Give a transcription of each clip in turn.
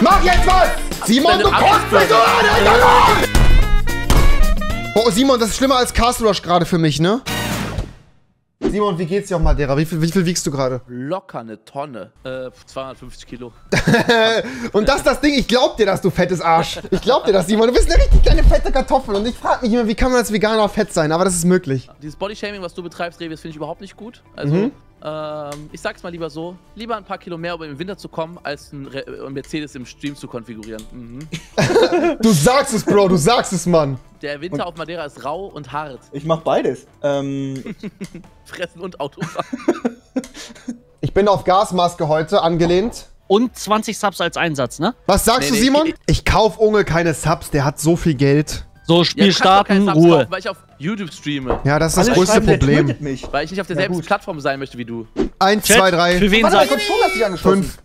Mach jetzt was! Simon, du kotzt mich so an! Boah, Simon, das ist schlimmer als Castle Rush gerade für mich, ne? Simon, wie geht's dir auf Madeira? Wie viel wiegst du gerade? Locker eine Tonne. 250 Kilo. Und das ist das Ding, ich glaub dir das, du fettes Arsch. Ich glaub dir das, Simon. Du bist eine richtig kleine fette Kartoffel. Und ich frag mich immer, wie kann man als Veganer fett sein? Aber das ist möglich. Dieses Bodyshaming, was du betreibst, Rewi, das finde ich überhaupt nicht gut. Also, ich sag's mal lieber so. Lieber ein paar Kilo mehr, um im Winter zu kommen, als ein Mercedes im Stream zu konfigurieren. Du sagst es, Bro. Du sagst es, Mann. Der Winter auf Madeira ist rau und hart. Ich mach beides. Fressen und Autofahren. Ich bin auf Gasmaske heute angelehnt. Und 20 Subs als Einsatz, ne? Was sagst du, Simon? Ich kauf Unge keine Subs, der hat so viel Geld. So, Spiel starten, Ruhe. Kaufen, weil ich auf YouTube streame. Ja, das ist das größte Problem. Weil ich nicht auf derselben Plattform sein möchte wie du. 1, 2, 3. Für wen seid ihr? 5.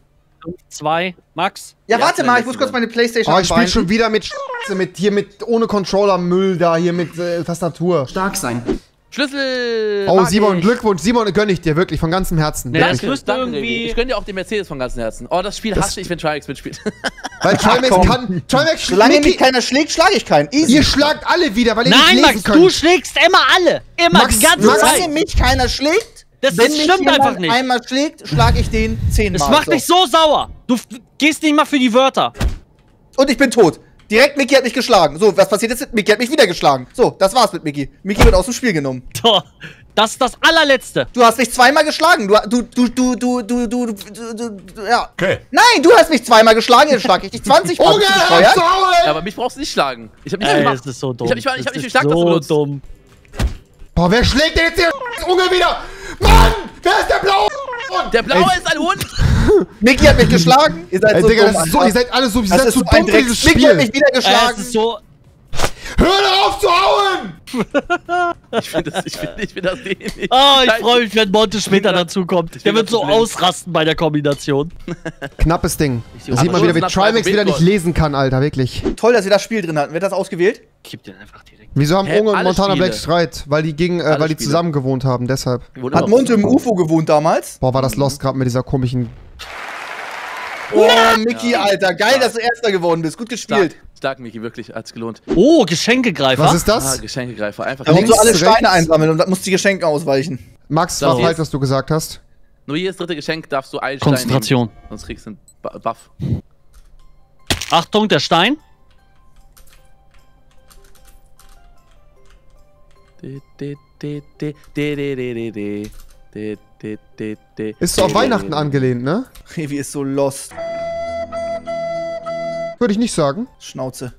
2, Max. Ja, warte mal, ich muss kurz meine Playstation anbauen. Oh, ich spiele schon wieder mit ohne Controller Müll da, hier mit Tastatur. Stark sein. Schlüssel! Oh, Simon, Glückwunsch. Simon, gönn ich dir wirklich von ganzem Herzen. Ja, das ich gönn dir auch den Mercedes von ganzem Herzen. Oh, das Spiel hasse ich, wenn Trymacs mitspielt. Weil Trymacs schlägt. Solange mich keiner schlägt, schlage ich keinen. Easy. Ihr schlagt alle wieder, weil ihr nicht lesen könnt. Nein, Max, du schlägst immer alle. Immer, Max, die ganze Zeit. Solange mich keiner schlägt, wenn mich jemand einmal schlägt, schlage ich den 10-mal. Das macht mich so sauer. Du gehst nicht mal für die Wörter. Und ich bin tot. Direkt, Mcky hat mich geschlagen. So, was passiert jetzt? Mcky hat mich wieder geschlagen. So, das war's mit Mcky. Mcky wird aus dem Spiel genommen. Das ist das allerletzte. Du hast mich zweimal geschlagen. Ja. Okay. Nein, du hast mich zweimal geschlagen. Jetzt schlage ich dich 20 Mal. Ja, aber mich brauchst du nicht schlagen. Ich hab nicht gemacht. Das ist so dumm. Ich hab nicht geschlagen, dass du benutzt. Dumm. Boah, wer schlägt denn jetzt hier Unge wieder? Mann, wer ist der Blaue? Der Blaue ist ein Hund. Mcky hat mich geschlagen. Ihr seid so Digga, dumm, das ist so, ihr seid alle so, ihr seid so dumm für dieses Spiel. Mcky hat mich wieder geschlagen. Das ist so. Hör auf zu hauen! Ich find das dämlich. Oh, ich freue mich, wenn Monte später dazukommt. Der wird so ausrasten bei der Kombination. Knappes Ding. Da sieht man wieder, wie Trymacs wieder nicht lesen kann, Alter, wirklich. Toll, dass wir das Spiel drin hatten. Wird das ausgewählt? Kipp den einfach direkt. Wieso haben Unge und Montana Black Streit? Weil die zusammen gewohnt haben, deshalb. Hat Monte im UFO gewohnt damals? Boah, war das lost gerade mit dieser komischen... Oh, Mcky, Alter. Geil, dass du Erster geworden bist. Gut gespielt. Stark, Mcky, wirklich, hat's gelohnt. Oh, Geschenkegreifer. Was ist das? Ah, Geschenkegreifer, einfach. Da musst du alle Steine einsammeln und musst die Geschenke ausweichen. Max, war falsch, was du gesagt hast. Nur jedes dritte Geschenk darfst du einen Stein nehmen. Konzentration. Sonst kriegst du einen Buff. Achtung, der Stein. Ist so auf Weihnachten angelehnt, ne? Rewi ist so lost. Würde ich nicht sagen. Schnauze.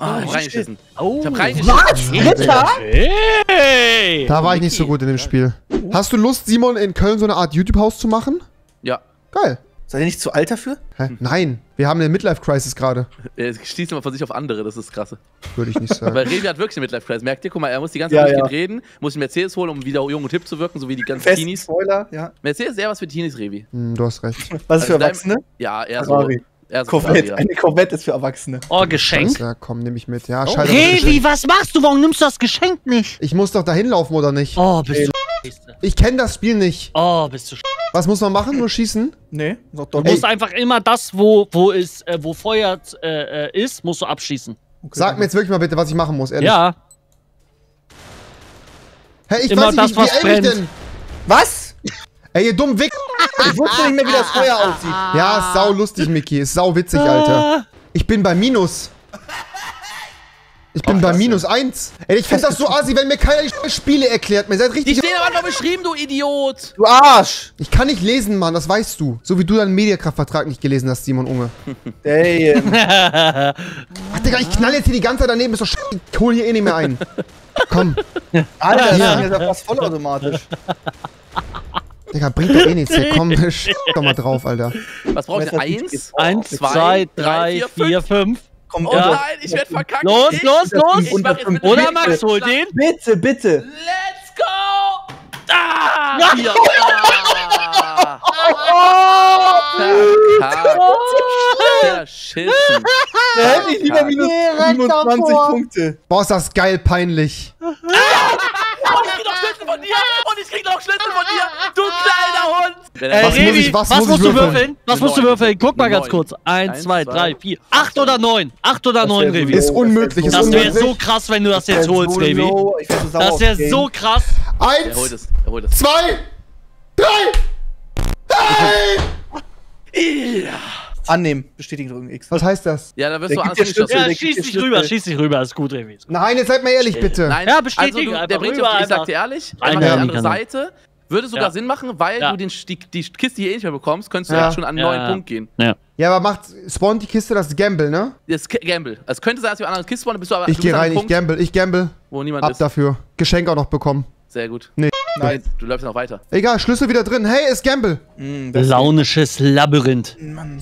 Ah, ich hab reingeschissen. Ich hab reingeschissen. Was? Ritter? Hey. Da war ich nicht so gut in dem Spiel. Hast du Lust, Simon, in Köln so eine Art YouTube-Haus zu machen? Ja. Geil. Seid ihr nicht zu alt dafür? Hä? Nein, wir haben eine Midlife-Crisis gerade. Er schließt immer von sich auf andere, das ist krass. Würde ich nicht sagen. Weil Rewi hat wirklich eine Midlife-Crisis. Merkt ihr, guck mal, er muss die ganze Zeit reden, muss einen Mercedes holen, um wieder jung und hip zu wirken, so wie die ganzen Teenies. Spoiler, ja. Mercedes ist eher was für Teenies, Rewi. Du hast recht. Was ist für Erwachsene? Ja, eher so. Corvette. Eine Corvette ist für Erwachsene. Oh, Geschenk? Ja, komm, nimm ich mit. Ja, scheiße. Rewi, was machst du? Warum nimmst du das Geschenk nicht? Ich muss doch dahin laufen, oder nicht? Oh, bist du. Ich kenne das Spiel nicht. Oh, bist du. Was muss man machen? Nur schießen? Nee. Du musst einfach immer das, wo Feuer ist, musst du abschießen. Okay, sag mir jetzt wirklich mal bitte, was ich machen muss, ehrlich. Ja. Hey, ich weiß nicht, wie älter ich denn? Was? Ey, ihr dummen Wick. Ich wusste nicht mehr, wie das Feuer aussieht. Ja, ist sau lustig, Mcky. Ist sau witzig, Alter. Ich bin bei Minus. Ich bin bei -1. Ey, ich find das so assi, wenn mir keiner die Spiele erklärt. Mir seid richtig. Ich sehe aber noch beschrieben, du Idiot. Du Arsch. Ich kann nicht lesen, Mann, das weißt du. So wie du deinen Mediakraftvertrag nicht gelesen hast, Simon Unge. Damn. Ach, Digga, ich knall jetzt hier die ganze Zeit daneben. Ist doch scheiße. Ich hol hier eh nicht mehr ein. Komm. Alter, das ist ja fast vollautomatisch. Digga, bringt doch eh nichts. Hier, komm, komm mal drauf, Alter. Was brauch ich denn? 1, 2, 3, 4, 5. Komm, oh nein, ich werd verkackt. Los. Oder Max, hol den. Bitte. Let's go. Ah! Ja. Verschissen. Da hätte ich lieber minus 27 Punkte. Boah, ist das geil peinlich. Ah! Und ich krieg noch Schlüssel von dir. Und ich krieg noch Schlüssel von dir. Du kleiner Hund. Was musst du würfeln? Was musst du würfeln? Guck mal ganz kurz. 1, 2, 3, 4. 8 oder 9? 8 oder 9, Rewi. Ist unmöglich. Das wäre so krass, wenn du das jetzt holst, Rewi. Das wäre so krass. 1, 2, 3. Ja. Annehmen, bestätigen drücken X. Was heißt das? Ja, da wirst du anschließend. Ja, schieß dich rüber, ist gut, Rewi. Nein, jetzt seid mal ehrlich, bitte. Nein, ja, bestätigen. Also, der bringt rüber, ich sag dir ehrlich, einmal die andere Seite. Würde sogar Sinn machen, weil du die Kiste hier eh nicht mehr bekommst, könntest du schon an einen neuen Punkt gehen. Ja, aber spawnt die Kiste das Gamble, ne? Das Gamble. Es könnte sein, dass wir an einer Kiste spawnen, bist du aber. Ich geh rein, ich gamble. Wo niemand ist. Ab dafür. Geschenk auch noch bekommen. Sehr gut. Nee. Nein, du läufst noch weiter. Egal, Schlüssel wieder drin. Hey, ist Gamble. Launisches Labyrinth. Mann.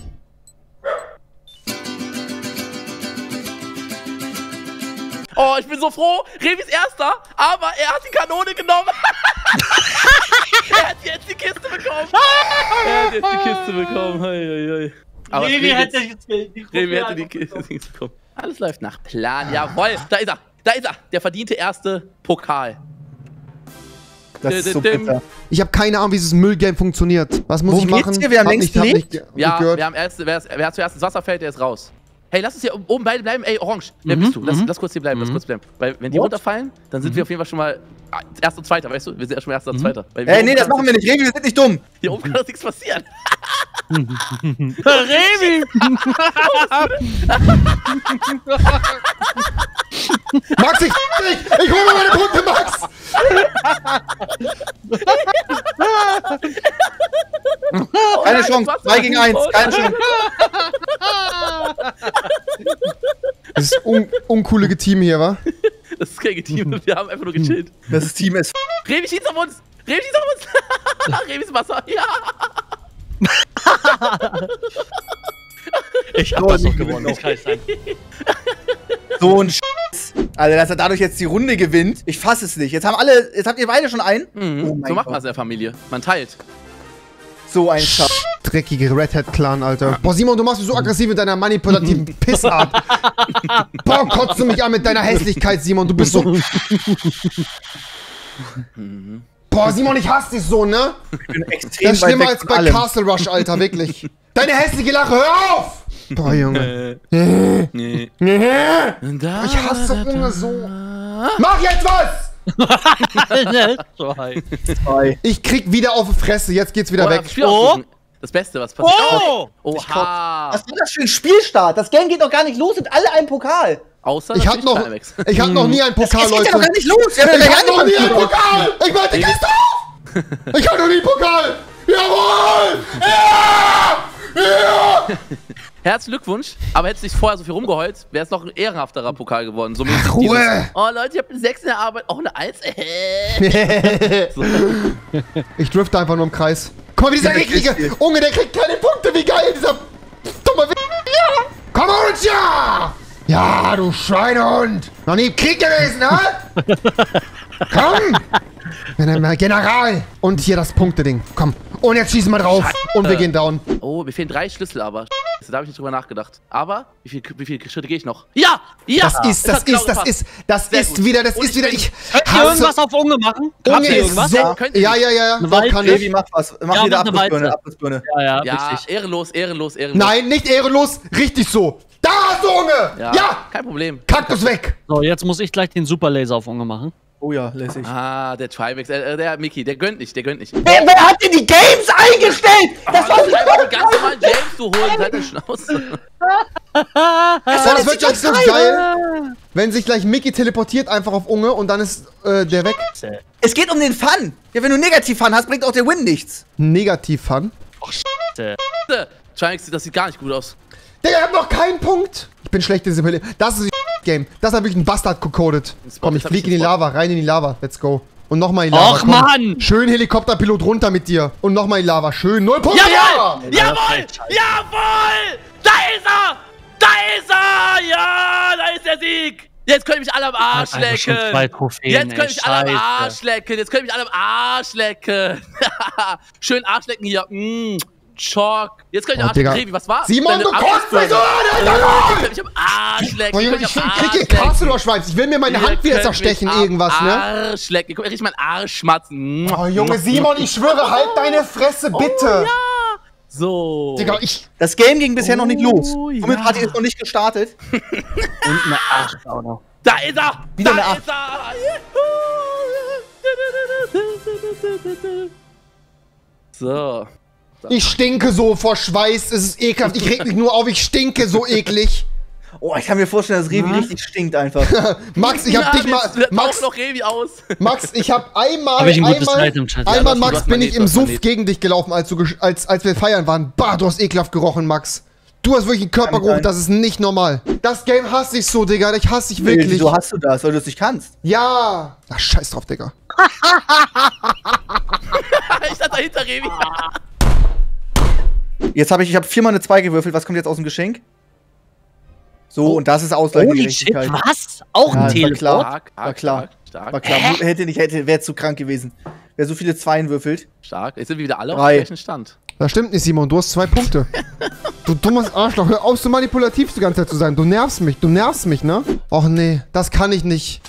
Oh, ich bin so froh. Rewi ist Erster, aber er hat die Kanone genommen. Er hat jetzt die Kiste bekommen. Rewi hätte jetzt die Kiste bekommen. Alles läuft nach Plan. Jawohl, da ist er. Da ist er. Der verdiente erste Pokal. Das ist so bitter. Ich habe keine Ahnung, wie dieses Müllgame funktioniert. Was muss ich machen? Wir haben längst nicht. Ja, wir haben erst, wer zuerst ins Wasser fällt, der ist raus. Hey, lass uns hier oben beide bleiben. Ey, Orange, wer bist du? Lass kurz hier bleiben, Weil wenn die runterfallen, dann sind wir auf jeden Fall schon mal Erster und Zweiter, weißt du? Wir sind ja schon mal Erster und Zweiter. Ey, nee, das machen wir nicht. Rewi, wir sind nicht dumm. Hier oben kann das nichts passieren. Rewi! Max, ich hol mir meine Punkte, Max! Keine Chance, 2 gegen 1, keine Chance. Das ist uncoole Team hier, wa? Das ist kein Team, wir haben einfach nur gechillt. Das ist Team S. Rewi schießt auf uns! Rewi schießt auf uns! Rewi ist Wasser, ja! Ich hab das noch gewonnen, das kann ich sagen. So ein Scheiß. Also, dass er dadurch jetzt die Runde gewinnt, ich fass es nicht. Jetzt habt ihr beide schon einen. Oh mein so macht man es in der Familie. Man teilt. So ein Scheiß. Dreckige Red Hat Clan, Alter. Boah, Simon, du machst mich so aggressiv mit deiner manipulativen Pissart. Boah, kotzt du mich an mit deiner Hässlichkeit, Simon. Du bist so... Boah, Simon, ich hasse dich so, ne? Ich bin extrem das ist schlimmer als bei Castle Rush, Alter, wirklich. Deine hässliche Lache, hör auf! Boah, Junge. Ich hasse Unge so. Mach jetzt was! Ich krieg wieder auf die Fresse, jetzt geht's wieder weg. Das Beste, was passiert. Oh! Oha! Was war das für ein Spielstart? Das Game geht noch gar nicht los, sind alle ein Pokal. Außer ich hab noch nie einen Pokal, Leute. Das geht ja noch gar nicht los. Ich hab noch nie einen Pokal. Ich mach die Kiste auf. Ich hab noch nie einen Pokal. Jawohl! Ja! Ja! Herzlichen Glückwunsch, aber hättest du nicht vorher so viel rumgeheult, wäre es noch ein ehrenhafterer Pokal geworden. So ach, Ruhe! Dieses, oh Leute, ich habe eine 6 in der Arbeit, auch eine 1. So. Ich drifte einfach nur im Kreis. Guck mal, wie dieser eklige Unge, der kriegt keine Punkte, wie geil dieser dumme ja. Komm Orange, ja! Ja, du Schweinehund! Noch nie im Krieg gewesen, ne? Komm! General! Und hier das Punkteding, komm. Und jetzt schießen wir drauf. Und wir gehen down. Oh, mir fehlen 3 Schlüssel, aber. Da habe ich nicht drüber nachgedacht. Aber, wie viele Schritte gehe ich noch? Ja! Ja! Das ist wieder. Ich hasse irgendwas auf Unge machen? Unge ist so. Ja. Rewi macht was. Mach wieder Abflussbirne. Ja, ehrenlos. Nein, nicht ehrenlos. Richtig so. Da hast du Unge! Ja! Kein Problem. Kaktus weg! So, jetzt muss ich gleich den Superlaser auf Unge machen. Oh ja, lässig. Ah, der Trymacs, der Mcky, der gönnt nicht. Wer hat denn die Games eingestellt? Das war einfach die ganze Mal Games zu holen, seine Schnauze. Das wird gleich so geil, wenn sich gleich Mcky teleportiert einfach auf Unge und dann ist der weg. Es geht um den Fun. Ja, wenn du Negativ-Fun hast, bringt auch der Win nichts. Negativ-Fun? Oh, Scheiße. Trymacs, das sieht gar nicht gut aus. Digga, ich hab noch keinen Punkt. Ich bin schlecht in diesem Hülle. Das ist Game. Das hat wirklich ein Bastard gecodet. Komm, ich flieg in die Lava, rein in die Lava. Let's go. Und nochmal in die Lava. Och, Mann! Schön Helikopterpilot runter mit dir. Und nochmal in die Lava. Schön. 0 Punkte. Jawohl! Jawohl! Jawohl! Da ist er! Da ist er! Ja, da ist der Sieg! Jetzt könnt ihr mich alle am Arsch lecken! Jetzt könnt ihr mich alle am Arsch lecken! Schön Arsch lecken hier. Chalk. Jetzt kann ich Arsch Rewi, was war? Simon, du kommst mich so an! Ich hab Arschlecken. Ich krieg hier Castle Rush Vibes. Ich will mir meine Hand wieder zerstechen, irgendwas, ne? Arschlecken. Ich richtig meinen Arsch schmatzen. Oh, Junge, Simon, ich schwöre, halt deine Fresse, bitte. So. Digga, das Game ging bisher noch nicht los. Somit hat ihr es noch nicht gestartet. Und eine 8 auch noch. Da ist er! Wieder eine 8. So. Ich stinke so vor Schweiß, es ist ekelhaft. Ich reg mich nur auf, ich stinke so eklig. Oh, ich kann mir vorstellen, dass Rewi richtig stinkt einfach. Max, ich hab dich mal. Max, noch Rewi aus. Max, ich hab einmal Max, bin ich im Suff gegen dich gelaufen, als wir feiern waren. Bah, du hast ekelhaft gerochen, Max. Du hast wirklich einen Körpergeruch, das ist nicht normal. Das Game hasse ich so, Digga, ich hasse dich wirklich. Wieso hast du das, weil du es nicht kannst? Ja. Ach, scheiß drauf, Digga. Ich stand dahinter, Rewi. Jetzt habe ich habe viermal eine 2 gewürfelt. Was kommt jetzt aus dem Geschenk? So, und das ist Ausgleichsgerechtigkeit. Holy shit, was? Auch ein Teleport? War klar. Wäre zu krank gewesen. Wer so viele Zweien würfelt. Stark. Jetzt sind wir wieder alle auf dem gleichen Stand. Das stimmt nicht, Simon. Du hast 2 Punkte. Du dummes Arschloch. Hör auf, so manipulativ die ganze Zeit zu sein. Du nervst mich, ne? Och nee, das kann ich nicht.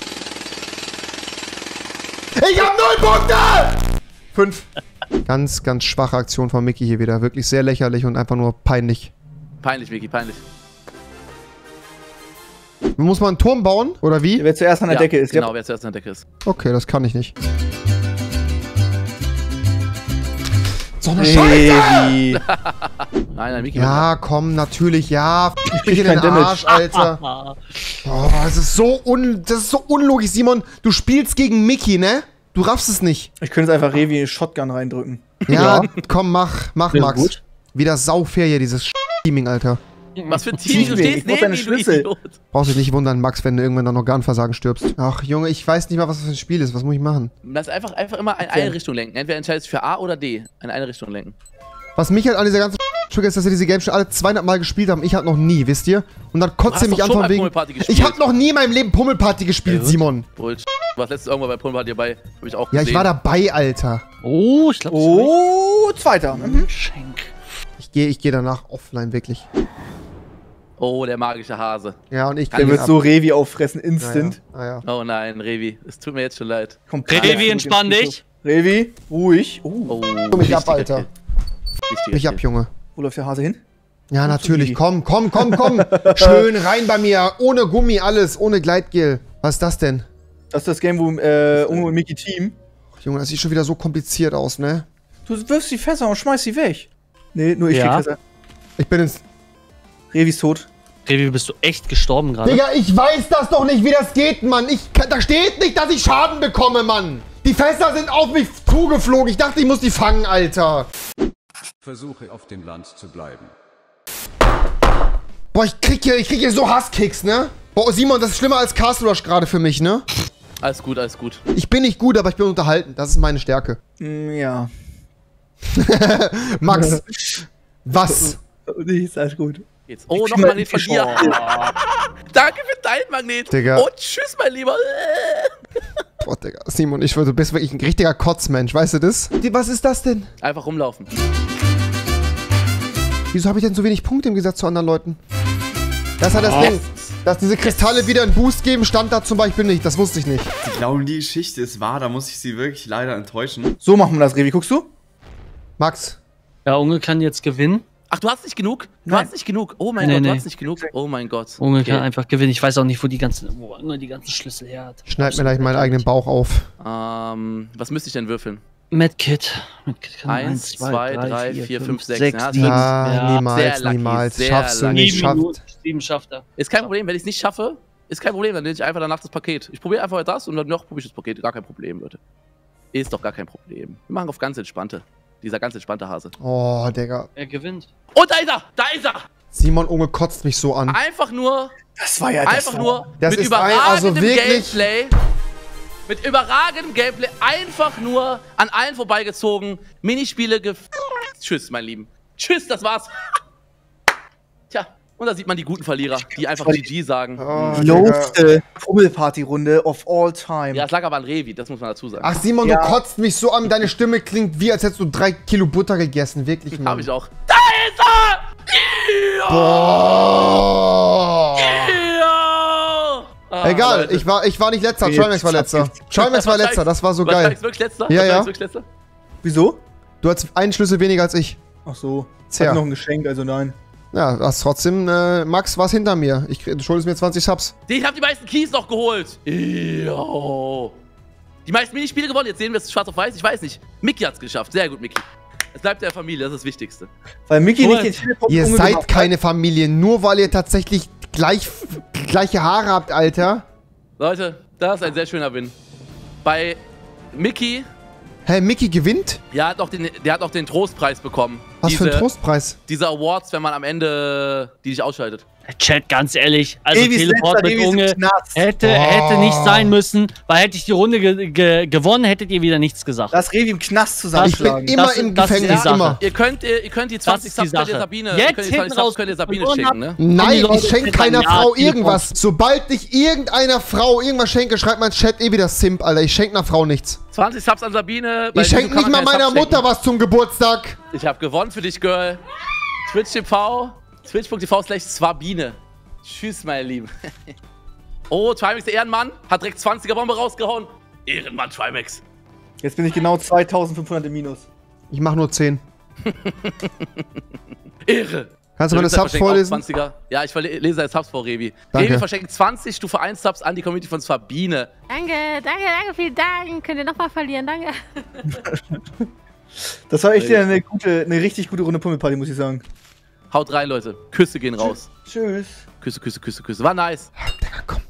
Ich hab 0 Punkte! 5. Ganz, ganz schwache Aktion von Mcky hier wieder. Wirklich sehr lächerlich und einfach nur peinlich. Peinlich, Mcky, peinlich. Muss man einen Turm bauen? Oder wie? Wer zuerst an der Decke ist. Genau, wer zuerst an der Decke ist. Okay, das kann ich nicht. So eine Scheiße! Nein, Mcky. Ja, komm, natürlich, ja. Ich bin hier in den Arsch, Alter. Oh, das ist so unlogisch, Simon. Du spielst gegen Mcky, ne? Du raffst es nicht. Ich könnte jetzt einfach Rewi in Shotgun reindrücken. Ja, komm, mach, ja, Max. Gut. Wieder saufair hier, dieses Teaming, Alter. Was für ein Teaming? Du stehst neben deine Schlüssel. Brauchst dich nicht wundern, Max, wenn du irgendwann an Organversagen stirbst. Ach, Junge, ich weiß nicht mal, was das für ein Spiel ist. Was muss ich machen? Lass einfach immer in eine Richtung lenken. Entweder entscheidest du für A oder D. In eine Richtung lenken. Was mich halt an dieser ganzen Trick ist, dass wir diese Games schon alle 200 Mal gespielt haben. Ich halt noch nie, wisst ihr? Und dann kotzt ihr mich an von wegen... Ich hab noch nie in meinem Leben Pummel-Party gespielt, ja, Simon. Bullshit. Du warst letztens irgendwann bei Pummel-Party dabei. Hab ich auch gesehen. Ja, ich war dabei, Alter. Oh, ich glaube... Oh, zweiter. Mhm. Schenk. Ich geh danach offline, wirklich. Oh, der magische Hase. Ja, und ich kann... Der wird so Rewi auffressen, instant. Ah, ja. Oh nein, Rewi. Es tut mir jetzt schon leid. Komm, Rewi, entspann dich. Rewi, ruhig. Oh, komm mich ab, Alter. Mich ab, Junge. Wo läuft der Hase hin? Ja, natürlich. Komm. Schön rein bei mir. Ohne Gummi, alles. Ohne Gleitgel. Was ist das denn? Das ist das Game, wo Mcky Team. Junge, das sieht schon wieder so kompliziert aus, ne? Du wirfst die Fässer und schmeißt sie weg. Nee, nur ich krieg Fässer. Ich bin ins... Rewi ist tot. Rewi, bist du echt gestorben gerade? Digga, ich weiß das doch nicht, wie das geht, Mann. Da steht nicht, dass ich Schaden bekomme, Mann. Die Fässer sind auf mich zugeflogen. Ich dachte, ich muss die fangen, Alter. Versuche, auf dem Land zu bleiben. Boah, ich krieg hier so Hasskicks, ne? Boah, Simon, das ist schlimmer als Castle Rush gerade für mich, ne? Alles gut, alles gut. Ich bin nicht gut, aber ich bin unterhalten. Das ist meine Stärke. Ja. Max, was? Nichts, alles gut. Jetzt. Oh, noch ein Magnet von dir. Danke für dein Magnet. Digga. Und tschüss, mein Lieber. Boah, Digga. Simon, ich würde, du bist wirklich ein richtiger Kotzmensch, weißt du das? Was ist das denn? Einfach rumlaufen. Wieso habe ich denn so wenig Punkte im Gegensatz zu anderen Leuten? Das hat das Ding. Dass diese Kristalle wieder einen Boost geben, stand da zum Beispiel nicht. Das wusste ich nicht. Ich glaube, die Geschichte ist wahr. Da muss ich sie wirklich leider enttäuschen. So machen wir das, Rewi. Guckst du? Max. Ja, Unge kann jetzt gewinnen. Ach, du hast nicht genug? Du hast nicht genug. Oh mein Gott, du hast nicht genug. Oh mein Gott. Unge kann einfach gewinnen. Ich weiß auch nicht, wo Unge die ganzen Schlüssel her hat. Schneid mir gleich meinen eigenen Bauch auf. Was müsste ich denn würfeln? Medkit. 1, 2, 3, 4, 5, 6. Ja, niemals. Schaffst du nicht. 7 schafft er. Ist kein Problem, wenn ich es nicht schaffe, ist kein Problem, dann nehme ich einfach danach das Paket. Ich probiere einfach das und dann probiere ich das Paket. Gar kein Problem, Leute. Ist doch gar kein Problem. Wir machen auf ganz entspannte. Dieser ganz entspannte Hase. Oh, Digga. Er gewinnt. Oh, da ist er! Da ist er! Simon Unge kotzt mich so an. Einfach nur. Das war ja einfach nur mit überragendem Gameplay. Mit überragendem Gameplay einfach nur an allen vorbeigezogen. Minispiele Tschüss, mein Lieben. Tschüss, das war's. Tja. Und da sieht man die guten Verlierer, die einfach GG sagen. Oh, lowste Pummel-Party-Runde of all time. Ja, es lag aber an Rewi, das muss man dazu sagen. Ach Simon, ja, du kotzt mich so an, deine Stimme klingt wie, als hättest du 3 Kilo Butter gegessen, wirklich, Mann. Hab ich auch. Da ist er! Boah! Ah, egal, Leute. ich war nicht letzter, Trymacs war letzter. Trymacs war letzter, das war so geil. Trymacs wirklich letzter? Ja, ja. Wirklich letzter? Wieso? Du hattest einen Schlüssel weniger als ich. Ach so, ich hab noch ein Geschenk, also nein. Ja, was trotzdem, Max, was hinter mir? Du schuldest mir 20 Subs. Ich hab die meisten Keys noch geholt. Yo. Die meisten Minispiele gewonnen, jetzt sehen wir es schwarz auf weiß, ich weiß nicht. Mcky hat's geschafft, sehr gut, Mcky. Es bleibt der Familie, das ist das Wichtigste. Weil Mcky nicht den Teleport umgebracht hat. Ihr seid keine Familie, nur weil ihr tatsächlich gleiche Haare habt, Alter. Leute, das ist ein sehr schöner Win. Bei Mcky... Hä, Mcky gewinnt? Ja, der hat auch den Trostpreis bekommen. Was für ein Trostpreis? Diese Awards, wenn man am Ende die dich ausschaltet. Chat, ganz ehrlich, also Teleport mit Unge hätte nicht sein müssen, weil hätte ich die Runde gewonnen, hättet ihr wieder nichts gesagt. Das Rewi im Knast zusammenschlagen. Ich bin immer im Gefängnis, immer. Ihr könnt die 20 Subs könnt ihr Sabine schicken, ne? Nein, ich schenke keiner Frau irgendwas. Sobald ich irgendeiner Frau irgendwas schenke, schreibt mein Chat eh wieder Simp, Alter. Ich schenke einer Frau nichts. 20 Subs an Sabine. Ich schenke nicht mal meiner Mutter was zum Geburtstag. Ich hab gewonnen für dich, Girl. Twitch.tv/Sabine. Tschüss, meine Lieben. Oh, Trymacs, der Ehrenmann, hat direkt 20er Bombe rausgehauen. Ehrenmann, Trymacs. Jetzt bin ich genau 2500 im Minus. Ich mach nur 10. Ehre. Kannst du meine Subs vorlesen? Ja, ich lese deine Subs vor, Rewi. Danke. Rewi verschenkt 20 Stufe 1 Subs an die Community von Sabine. Danke, vielen Dank. Könnt ihr nochmal verlieren, danke. Das war echt eine richtig gute Runde Pummel-Party, muss ich sagen. Haut rein, Leute. Küsse gehen raus. Tschüss. Küsse. War nice. Ja, Digga, komm.